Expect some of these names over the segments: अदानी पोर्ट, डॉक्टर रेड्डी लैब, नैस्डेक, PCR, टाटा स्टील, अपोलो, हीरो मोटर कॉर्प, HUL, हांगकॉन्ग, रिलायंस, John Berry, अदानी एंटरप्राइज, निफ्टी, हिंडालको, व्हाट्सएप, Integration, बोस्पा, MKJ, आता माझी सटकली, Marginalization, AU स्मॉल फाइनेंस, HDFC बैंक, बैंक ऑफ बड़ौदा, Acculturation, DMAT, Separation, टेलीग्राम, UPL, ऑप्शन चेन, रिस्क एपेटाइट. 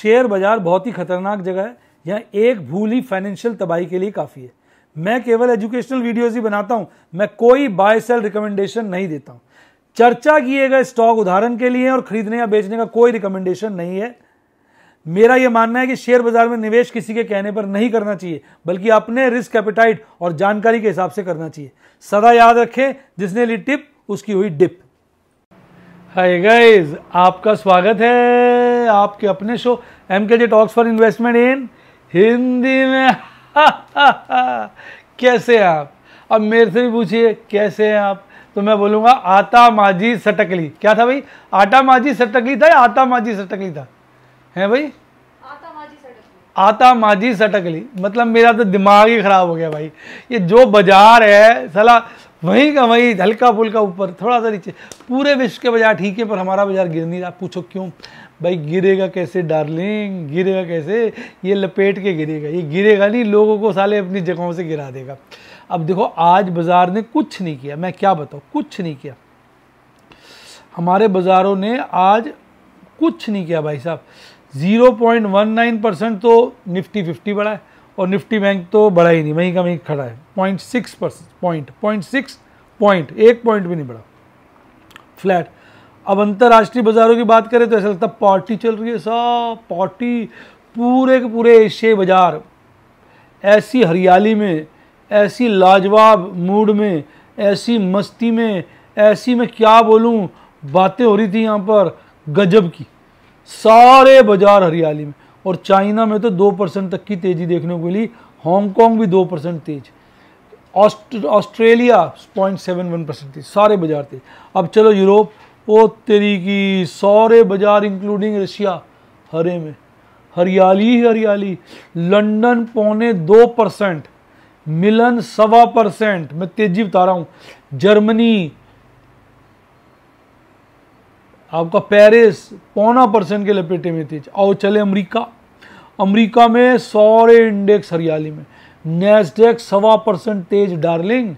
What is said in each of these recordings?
Share बाज़ार बहुत ही खतरनाक जगह है, यहाँ एक भूल ही फाइनेंशियल तबाही के लिए काफ़ी है। मैं केवल एजुकेशनल वीडियोज़ ही बनाता हूँ, मैं कोई बाय सेल रिकमेंडेशन नहीं देता हूँ। चर्चा किए गए स्टॉक उदाहरण के लिए और खरीदने या बेचने का कोई रिकमेंडेशन नहीं है। मेरा यह मानना है कि शेयर बाज़ार में निवेश किसी के कहने पर नहीं करना चाहिए, बल्कि अपने रिस्क एपेटाइट और जानकारी के हिसाब से करना चाहिए। सदा याद रखें, जिसने ली टिप उसकी हुई डिप। हाय गाइस, आपका स्वागत है आपके अपने show MKJ talks for investment in Hindi में। कैसे हैं आप? अब मेरे से भी पूछिए कैसे हैं आप, तो मैं बोलूँगा आता माझी सटकली। क्या था भाई, आटा माझी सटकली था या आता माझी सटकली था? हैं भाई, आता माझी सटकली। मतलब मेरा तो दिमाग ही ख़राब हो गया भाई। ये जो बाजार है साला वहीं का वहीं, हल्का फुल्का ऊपर थोड़ा सा नीचे। पूरे विश्व के बाजार ठीक है पर हमारा बाजार गिर नहीं रहा। पूछो क्यों भाई? गिरेगा कैसे डार्लिंग, गिरेगा कैसे? ये लपेट के गिरेगा, ये गिरेगा नहीं, लोगों को साले अपनी जगहों से गिरा देगा। अब देखो आज बाज़ार ने कुछ नहीं किया, मैं क्या बताऊँ, कुछ नहीं किया। हमारे बाज़ारों ने आज कुछ नहीं किया भाई साहब। 0.19% तो निफ्टी 50 बढ़ा है और निफ्टी बैंक तो बढ़ा ही नहीं, वहीं का वहीं खड़ा है। 0.6 पॉइंट, 1 पॉइंट भी नहीं बढ़ा, फ्लैट। अब अंतर्राष्ट्रीय बाज़ारों की बात करें तो ऐसा लगता है पार्टी चल रही है साहब, पार्टी। पूरे के पूरे एशियाई बाज़ार ऐसी हरियाली में, ऐसी लाजवाब मूड में, ऐसी मस्ती में, ऐसी मैं क्या बोलूँ, बातें हो रही थी यहाँ पर गजब की। सारे बाजार हरियाली में। और चाइना में तो 2% तक की तेज़ी देखने को मिली, हांगकॉन्ग भी 2% तेज, ऑस्ट्रेलिया 0.71% तेज, सारे बाजार तेज। अब चलो यूरोप, ओ तेरी की सारे बाजार इंक्लूडिंग रशिया हरे में, हरियाली ही हरियाली। लंदन 0.25%, मिलन 1.25%, मैं तेजी बता रहा हूँ। जर्मनी आपका पेरिस 0.25% के लपेटे में तेज। आओ चले अमेरिका, अमेरिका में सारे इंडेक्स हरियाली में, नैस्डेक 1.25% तेज डार्लिंग,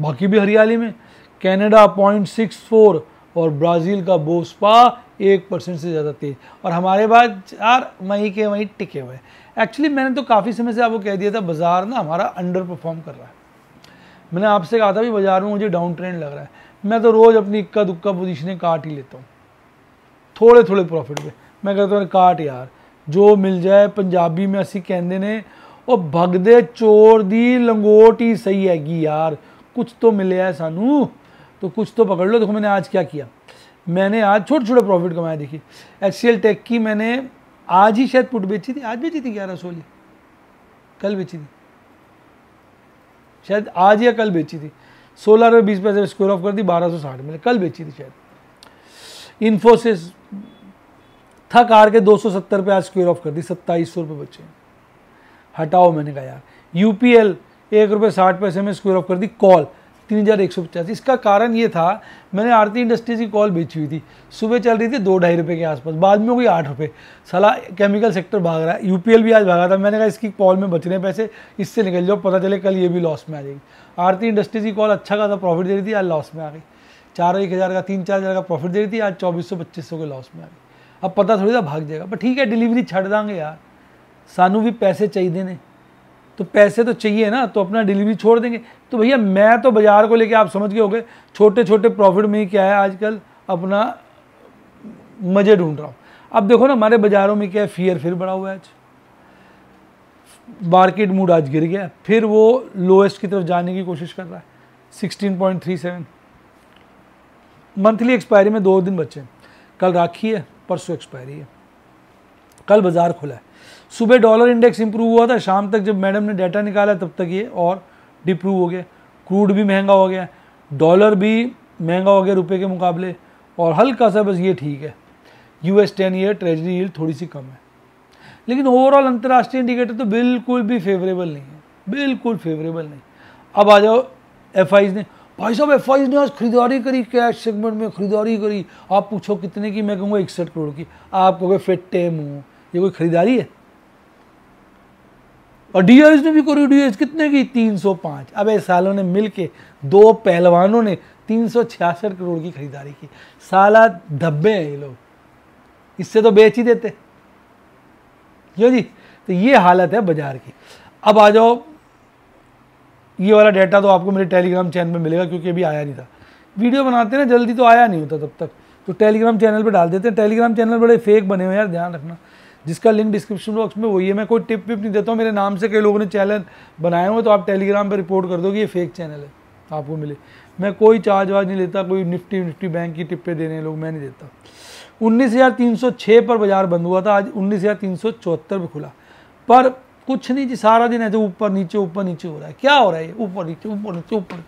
बाकी भी हरियाली में। कनाडा 0.64 और ब्राज़ील का बोस्पा 1% से ज़्यादा तेज। और हमारे बाद चार मई के वहीं टिके हुए। एक्चुअली मैंने तो काफ़ी समय से आपको कह दिया था बाज़ार ना हमारा अंडर परफॉर्म कर रहा है। मैंने आपसे कहा था भी बाज़ार में मुझे डाउन ट्रेंड लग रहा है। मैं तो रोज़ अपनी इक्का दुक्का पोजीशनें काट ही लेता हूँ, थोड़े थोड़े प्रॉफिट पे। मैं कहता हूँ काट यार, जो मिल जाए। पंजाबी में असी कहते ने वो भगदे चोर दी लंगोट ही सही हैगी यार, कुछ तो मिले है सानू तो कुछ तो पकड़ लो। देखो मैंने आज क्या किया, मैंने आज छोटे छोटे प्रॉफिट कमाया। देखिए HCL टेक की मैंने आज ही शायद पुट बेची थी, आज बेची थी 1116, कल बेची थी शायद, आज या कल बेची थी। 16 रुपये 20 पैसे स्क्वायर ऑफ कर दी, 1260 मिले, कल बेची थी शायद। इन्फोसिस थक हार के 270 रुपये आज स्क्वायर ऑफ कर दी, 2700 रुपये बचे, हटाओ मैंने कहा यार। UPL 1 रुपये 60 पैसे में स्क्वायर ऑफ कर दी कॉल, 3150। इसका कारण ये था मैंने आरती इंडस्ट्रीज की कॉल बेची हुई थी, सुबह चल रही थी 2-2.5 रुपये के आसपास, बाद में कोई 8 रुपये। साला केमिकल सेक्टर भाग रहा है, UPL भी आज भागा था। मैंने कहा इसकी कॉल में बचने पैसे, इससे निकल जाओ, पता चले कल ये भी लॉस में आ जाएगी। आरती इंडस्ट्रीज की कॉल अच्छा खासा प्रॉफिट दे रही थी, आज लॉस में आ गई। 4-1 हज़ार का, 3-4 हज़ार का प्रॉफिट दे रही थी, आज 2400-2500 के लॉस में आ गई। अब पता थोड़ी था भाग जाएगा, पर ठीक है डिलीवरी छड़ देंगे यार, सानू भी पैसे चाहिए ने, तो पैसे तो चाहिए ना, तो अपना डिलीवरी छोड़ देंगे। तो भैया मैं तो बाज़ार को लेके आप समझ गए होंगे, छोटे छोटे प्रॉफिट में ही क्या है आजकल अपना मज़े ढूंढ रहा हूँ। अब देखो ना हमारे बाज़ारों में क्या है, फियर फिर बढ़ा हुआ है। आज मार्केट मूड आज गिर गया, फिर वो लोएस्ट की तरफ जाने की कोशिश कर रहा है, 16.37। मंथली एक्सपायरी में 2 दिन बचे हैं, कल राखी है, परसों एक्सपायरी है। कल बाज़ार खुला है, सुबह डॉलर इंडेक्स इंप्रूव हुआ था, शाम तक जब मैडम ने डाटा निकाला तब तक ये और डिप्रूव हो गया। क्रूड भी महंगा हो गया, डॉलर भी महंगा हो गया रुपए के मुकाबले, और हल्का सा बस ये ठीक है। US 10-year ट्रेजरी यील्ड थोड़ी सी कम है, लेकिन ओवरऑल अंतर्राष्ट्रीय इंडिकेटर तो बिल्कुल भी फेवरेबल नहीं है, बिल्कुल फेवरेबल नहीं। अब आ जाओ FIs ने, भाई साहब FIs ने आज खरीदारी करी, कैश सेगमेंट में खरीदारी करी। आप पूछो कितने की, मैं कहूँगा 61 करोड़ की। आप कहोगे फिट्टे मुँह, ये कोई खरीदारी है? और DRs ने भी करी, DRs कितने की? 305। अब इस सालों ने मिलके, दो पहलवानों ने 366 करोड़ की खरीदारी की। साला धब्बे हैं ये लोग, इससे तो बेच ही देते। क्यों जी। तो ये हालत है बाज़ार की। अब आ जाओ, ये वाला डाटा तो आपको मेरे टेलीग्राम चैनल पे मिलेगा क्योंकि अभी आया नहीं था। वीडियो बनाते ना जल्दी तो आया नहीं होता तब तक, तो टेलीग्राम चैनल पे डाल देते हैं। टेलीग्राम चैनल बड़े फेक बने हुए यार, ध्यान रखना। जिसका लिंक डिस्क्रिप्शन बॉक्स में वही है। मैं कोई टिप विप नहीं देता हूँ, मेरे नाम से कई लोगों ने चैनल बनाए हुए, तो आप टेलीग्राम पर रिपोर्ट कर दो कि ये फेक चैनल है, आपको मिले। मैं कोई चार्ज वार्ज नहीं लेता, कोई निफ्टी बैंक की टिप्पे देने लोग मैं नहीं देता। 19,306 पर बाजार बंद हुआ था, आज 19,374 पर खुला, पर कुछ नहीं जी, सारा दिन ऐसे ऊपर नीचे हो रहा है। क्या हो रहा है? ऊपर नीचे ऊपर नीचे ऊपर।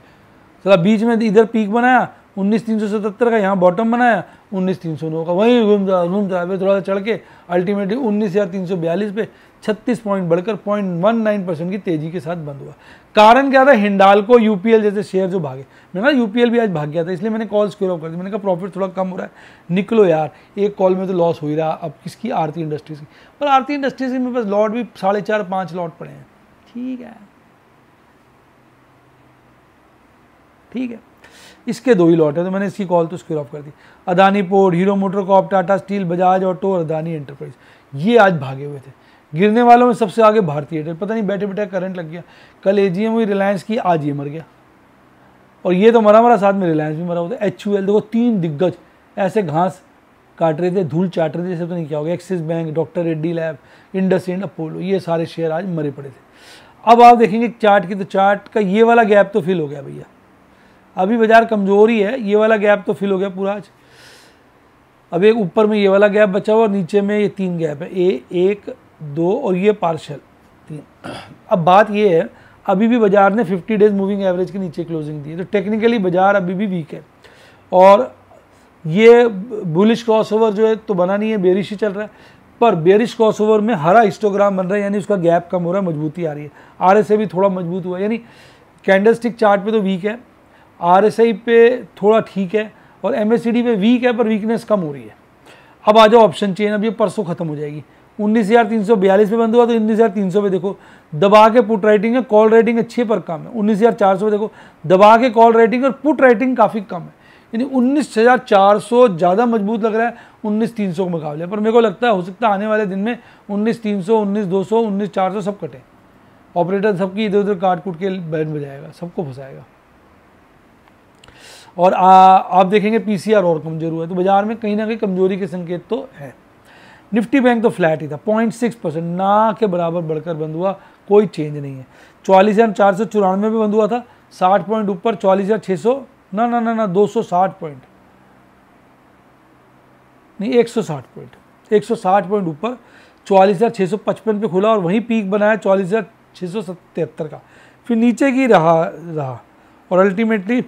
चला बीच में इधर पीक बनाया 19,377 का, यहाँ बॉटम बनाया 19,309 का, वहीं घूम जा थोड़ा सा चढ़ के अल्टीमेटली 19,342 पे 36 पॉइंट बढ़कर 0.19% की तेजी के साथ बंद हुआ। कारण क्या था? हिंडालको, यूपीएल जैसे शेयर जो भागे। मैंने कहा यूपीएल भी आज भाग गया था, इसलिए मैंने कॉल स्क्वेयर ऑफ कर दी। मैंने कहा प्रॉफिट थोड़ा कम हो रहा है, निकलो यार, एक कॉल में तो लॉस हो ही रहा। अब किसकी? आरती इंडस्ट्रीज़ की। पर आरती इंडस्ट्रीज़ के मेरे पास लॉट भी 4.5-5 लॉट पड़े हैं। ठीक है, इसके 2 ही लॉट है, तो मैंने इसकी कॉल तो स्क्वेयर ऑफ कर दी। अदानी पोर्ट, हीरो मोटर कॉर्प, टाटा स्टील, Bajaj auto और अदानी एंटरप्राइज, ये आज भागे हुए थे। गिरने वालों में सबसे आगे भारतीय एयरटेल, पता नहीं बैठे बैठे करंट लग गया। कल एजीएम हुई रिलायंस की, आज ये मर गया। और ये तो मरा साथ में रिलायंस भी मरा होता है। HUL देखो, 3 दिग्गज ऐसे घास काट रहे थे, धूल चाट रहे थे, जैसे तो नहीं क्या हो गया। Axis बैंक, डॉक्टर रेड्डी लैब, IndusInd, अपोलो, ये सारे शेयर आज मरे पड़े थे। अब आप देखेंगे चार्ट की, तो चार्ट का ये वाला गैप तो फिल हो गया भैया, अभी बाजार कमज़ोर ही है, ये वाला गैप तो फिल हो गया पूरा आज। अब एक ऊपर में ये वाला गैप बचा हुआ और नीचे में ये 3 गैप है, 1, 2 और ये पार्शल 3। अब बात ये है, अभी भी बाज़ार ने 50 डेज मूविंग एवरेज के नीचे क्लोजिंग दी है, तो टेक्निकली बाज़ार अभी भी वीक है। और ये बुलिश क्रॉसओवर जो है तो बना नहीं है, बेरिश ही चल रहा है। पर बेरिश क्रॉसओवर में हरा हिस्टोग्राम बन रहा है, यानी उसका गैप कम हो रहा है, मजबूती आ रही है। RSI भी थोड़ा मजबूत हुआ, यानी कैंडलस्टिक चार्ट पे तो वीक है, RSI पे थोड़ा ठीक है, और MACD पे वीक है, पर वीकनेस कम हो रही है। अब आ जाओ ऑप्शन चेन, अब ये परसों खत्म हो जाएगी। 19,342 पे बंद हुआ, तो 19,300 पे देखो दबा के पुट राइटिंग है, कॉल राइटिंग अच्छी पर कम है। 19,400 पे देखो दबा के कॉल राइटिंग और पुट राइटिंग काफ़ी कम है, यानी 19,400 ज़्यादा मजबूत लग रहा है 19,300 के मुकाबले। पर मेरे को लगता है हो सकता है आने वाले दिन में 19,300, 19,200, 19,400 सब कटे। ऑपरेटर सबकी इधर उधर काट कूट के बैंड बजाएगा, सबको फंसाएगा। और आप देखेंगे PCR और कमजोर हुआ है, तो बाजार में कहीं ना कहीं कमजोरी के संकेत तो है। निफ्टी बैंक तो फ्लैट ही था, 0.6% ना के बराबर बढ़कर बंद हुआ, कोई चेंज नहीं है। 40,494 पे बंद हुआ था, 60 पॉइंट ऊपर 40,600 ना 260 पॉइंट नहीं 160 पॉइंट ऊपर 40,655 पे खुला और वहीं पीक बनाया 40,677 का, फिर नीचे की रहा और अल्टीमेटली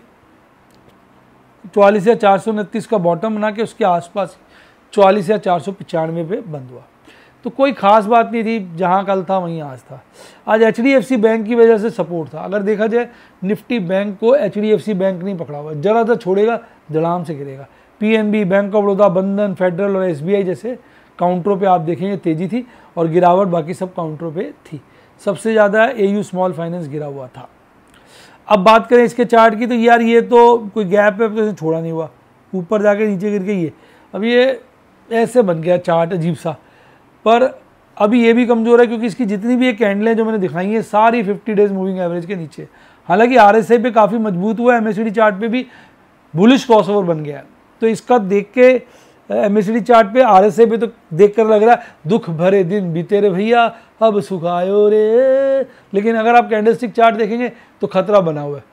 40,429 का बॉटम बना के उसके आसपास 40,495 पे बंद हुआ। तो कोई खास बात नहीं थी, जहां कल था वहीं आज था। आज HDFC बैंक की वजह से सपोर्ट था। अगर देखा जाए निफ्टी बैंक को HDFC बैंक नहीं पकड़ा हुआ, जरा सा छोड़ेगा धड़ाम से गिरेगा। PNB, बैंक ऑफ बड़ौदा, Bandhan, federal और SBI जैसे काउंटरों पे आप देखेंगे तेजी थी और गिरावट बाकी सब काउंटरों पर थी। सबसे ज़्यादा AU स्मॉल फाइनेंस गिरा हुआ था। अब बात करें इसके चार्ट की, तो यार ये तो कोई गैप है तो छोड़ा नहीं हुआ, ऊपर जाके नीचे गिर के ये अब ये ऐसे बन गया चार्ट अजीब सा। पर अभी ये भी कमज़ोर है क्योंकि इसकी जितनी भी ये कैंडलें जो मैंने दिखाई हैं सारी 50 डेज मूविंग एवरेज के नीचे। हालांकि RSI पे काफ़ी मजबूत हुआ है, MACD चार्ट पे भी बुलिश क्रॉसओवर बन गया है, तो इसका देख के MACD चार्ट पे RSI पे तो देख कर लग रहा है दुख भरे दिन बीते रे भैया अब सुखायो रे। लेकिन अगर आप कैंडलस्टिक चार्ट देखेंगे तो खतरा बना हुआ है,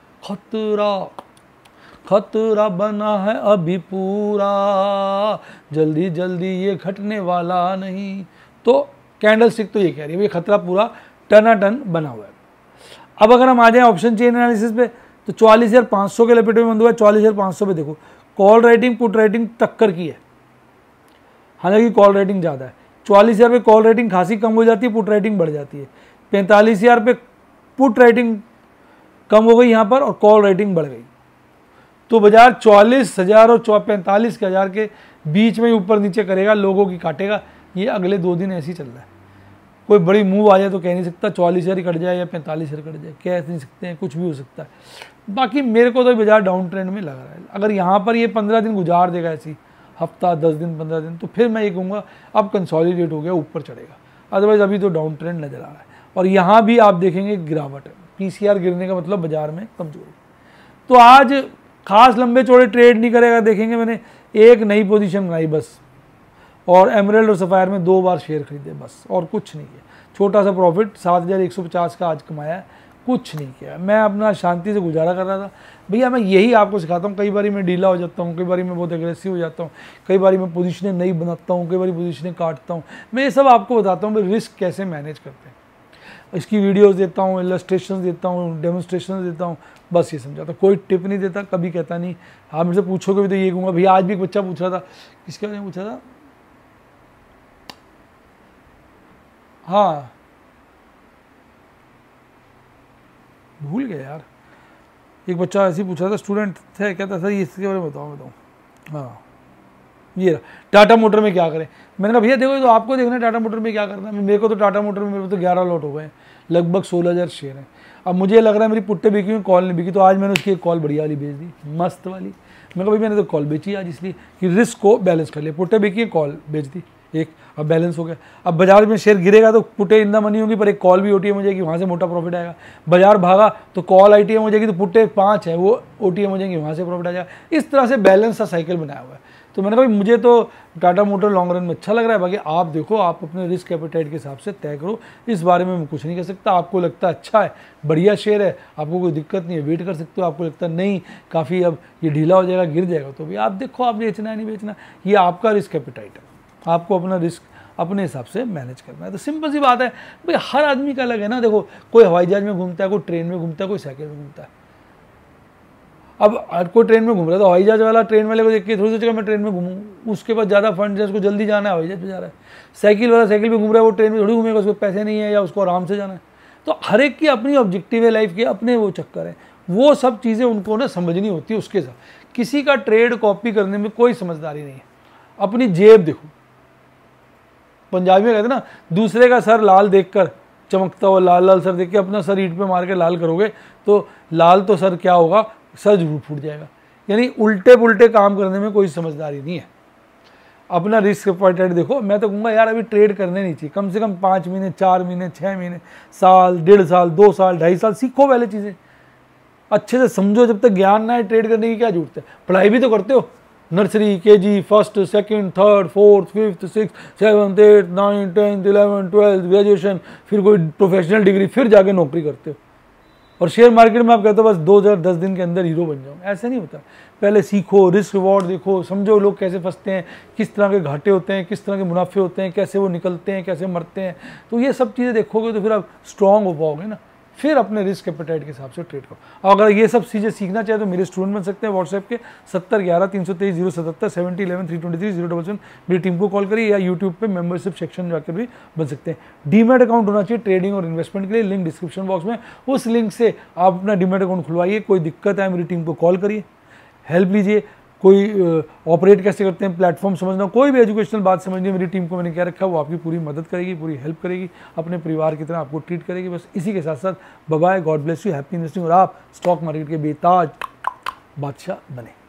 खतरा बना है अभी पूरा, जल्दी जल्दी ये घटने वाला नहीं। तो कैंडलस्टिक तो ये कह रही है, ये खतरा पूरा टनाटन बना हुआ है। अब अगर हम आ जाएं ऑप्शन चेन एनालिसिस पे, तो 40,500 के लपेट में बंद हुआ है। 40,500 पे देखो कॉल राइटिंग पुट राइटिंग टक्कर की है, हालांकि कॉल राइटिंग ज़्यादा है। 40,000 पे कॉल राइटिंग खासी कम हो जाती है, पुट राइटिंग बढ़ जाती है। 45,000 पे पुट राइटिंग कम हो गई यहाँ पर और कॉल राइटिंग बढ़ गई, तो बाजार 40,000 और 45,000 के बीच में ऊपर नीचे करेगा, लोगों की काटेगा। ये अगले 2 दिन ऐसे ही चल रहा है, कोई बड़ी मूव आ जाए तो कह नहीं सकता 40,000 कट जाए या 45,000 कट जाए, कह नहीं सकते हैं, कुछ भी हो सकता है। बाकी मेरे को तो बाजार डाउन ट्रेंड में लग रहा है। अगर यहाँ पर ये 15 दिन गुजार देगा ऐसी, हफ्ता 10 दिन 15 दिन, तो फिर मैं ये कहूँगा अब कंसॉलिडेट हो गया, ऊपर चढ़ेगा। अदरवाइज अभी तो डाउन ट्रेंड नज़र आ रहा है। और यहाँ भी आप देखेंगे गिरावट है, पीसीआर गिरने का मतलब बाजार में कमजोरी। तो आज खास लंबे चौड़े ट्रेड नहीं करेगा। देखेंगे मैंने एक नई पोजीशन बनाई बस, और एमरल्ड और सफ़ायर में 2 बार शेयर खरीदे बस, और कुछ नहीं किया। छोटा सा प्रॉफिट 7150 का आज कमाया, कुछ नहीं किया। मैं अपना शांति से गुजारा कर रहा था भैया। मैं यही आपको सिखाता हूँ। कई बार मैं ढीला हो जाता हूँ, कई बार मैं बहुत एग्रेसिव हो जाता हूँ, कई बार मैं पोजीशनें नहीं बनाता हूँ, कई बार पोजीशनें काटता हूँ। मैं ये सब आपको बताता हूँ, मैं रिस्क कैसे मैनेज करते हैं, इसकी वीडियोस देता हूँ, इलस्ट्रेशन देता हूँ, डेमोन्स्ट्रेशन देता हूँ, बस ये समझाता। कोई टिप नहीं देता, कभी कहता नहीं। आप मुझसे पूछोगे भी तो ये कहूँगा। भैया आज भी एक बच्चा पूछ रहा था, किसके बारे में पूछा था? हाँ भूल गया यार। एक बच्चा ऐसे ही पूछा था, स्टूडेंट थे, कहता सर इसके बारे में बताओ। हाँ ये रहा, टाटा मोटर में क्या करें। मैंने कहा भैया देखो तो आपको देखना है टाटा मोटर में क्या करना है। मेरे को तो टाटा मोटर में मेरे तो 11 लॉट हो गए, लगभग 16,000 शेयर हैं। अब मुझे लग रहा है मेरी पुट्टे बिकी हुई, कॉल नहीं बिकी। तो आज मैंने उसकी एक कॉल बढ़िया वाली बेच दी, मस्त वाली। मैंने कहा मैंने तो कॉल बेची आज इसलिए कि रिस्क को बैलेंस कर लिया। पुट्टे बिकी, कॉल बेच दी एक, अब बैलेंस हो गया। अब बाजार में शेयर गिरेगा तो पुटे इंदा मनी होगी, पर एक कॉल भी ओटीएम हो जाएगी, वहाँ से मोटा प्रॉफिट आएगा। बाजार भागा तो कॉल आईटीएम हो जाएगी, तो पुटे 5 है वो ओटीएम हो जाएंगे, वहाँ से प्रॉफिट आ जाएगा। इस तरह से बैलेंस का साइकिल बनाया हुआ है। तो मैंने कहा मुझे तो टाटा मोटर लॉन्ग रन में अच्छा लग रहा है। बाकी आप देखो, आप अपने रिस्क एपेटाइट के हिसाब से तय करो। इस बारे में मैं कुछ नहीं कह सकता। आपको लगता है अच्छा है, बढ़िया शेयर है, आपको कोई दिक्कत नहीं है, वेट कर सकते हो। आपको लगता है नहीं काफ़ी अब ये ढीला हो जाएगा, गिर जाएगा, तो भी आप देखो आप बेचना है नहीं बेचना, ये आपका रिस्क एपेटाइट है। आपको अपना रिस्क अपने हिसाब से मैनेज करना है। तो सिंपल सी बात है भाई, हर आदमी का अलग है ना। देखो कोई हवाई जहाज में घूमता है, कोई ट्रेन में घूमता है, कोई साइकिल में घूमता है। अब हर कोई ट्रेन में घूम रहा है तो हवाई जहाज वाला ट्रेन वाले को देख के थोड़ी सोचेगा मैं ट्रेन में घूमूँ। उसके पास ज़्यादा फंड है, उसको जल्दी जाना है, हवाई जहाज पर जा रहा है। साइकिल वाला साइकिल में घूम रहा है, वो ट्रेन में थोड़ी घूमेगा, उसको पैसे नहीं है या उसको आराम से जाना है। तो हर एक की अपनी ऑब्जेक्टिव है लाइफ के, अपने वो चक्कर है, वो सब चीज़ें उनको ना समझनी होती है। उसके साथ किसी का ट्रेड कॉपी करने में कोई समझदारी नहीं है। अपनी जेब देखो, पंजाबी में कहते ना, दूसरे का सर लाल देखकर, चमकता हुआ लाल लाल सर देख के अपना सर ईंट पे मार के लाल करोगे तो लाल तो सर क्या होगा, सर जरूर फूट जाएगा। यानी उल्टे पुलटे काम करने में कोई समझदारी नहीं है। अपना रिस्क एपेटाइट देखो। मैं तो कहूँगा यार अभी ट्रेड करने नहीं चाहिए, कम से कम 5 महीने, 4 महीने, 6 महीने, साल, 1.5 साल, 2 साल, 2.5 साल सीखो। पहले चीज़ें अच्छे से समझो। जब तक ज्ञान ना है ट्रेड करने की क्या जरूरत है। पढ़ाई भी तो करते हो, nursery, KG, first, second, third, fourth, fifth, six, seventh, eighth, ninth, tenth, 11, 12, graduation, फिर कोई प्रोफेशनल डिग्री, फिर जाके नौकरी करते हो। और शेयर मार्केट में आप कहते हो बस 2,010 दिन के अंदर हीरो बन जाओ, ऐसा नहीं होता। पहले सीखो, रिस्क रिवॉर्ड देखो, समझो लोग कैसे फंसते हैं, किस तरह के घाटे होते हैं, किस तरह के मुनाफे होते हैं, कैसे वो निकलते हैं, कैसे मरते हैं। तो ये सब चीज़ें देखोगे तो फिर आप स्ट्रांग हो पाओगे ना। फिर अपने रिस्क एपेटाइट के हिसाब से ट्रेड करो। अगर ये सब चीज़ें सीखना चाहे तो मेरे स्टूडेंट बन सकते हैं। व्हाट्सएप के 7011-323-077-7011-323-077 मेरी टीम को कॉल करिए, या यूट्यूब पे मेंबरशिप सेक्शन जाकर भी बन सकते हैं। डीमैट अकाउंट होना चाहिए ट्रेडिंग और इन्वेस्टमेंट के लिए, लिंक डिस्क्रिप्शन बॉक्स में, उस लिंक से आप अपना डीमैट अकाउंट खुलवाइए। कोई दिक्कत है मेरी टीम को कॉल करिए, हेल्प लीजिए। कोई ऑपरेट कैसे करते हैं, प्लेटफॉर्म समझना, कोई भी एजुकेशनल बात समझनी है, मेरी टीम को मैंने क्या रखा वो आपकी पूरी मदद करेगी, पूरी हेल्प करेगी, अपने परिवार की तरह आपको ट्रीट करेगी। बस इसी के साथ साथ bye bye, God bless you, happy investing, और आप स्टॉक मार्केट के बेताज बादशाह बने।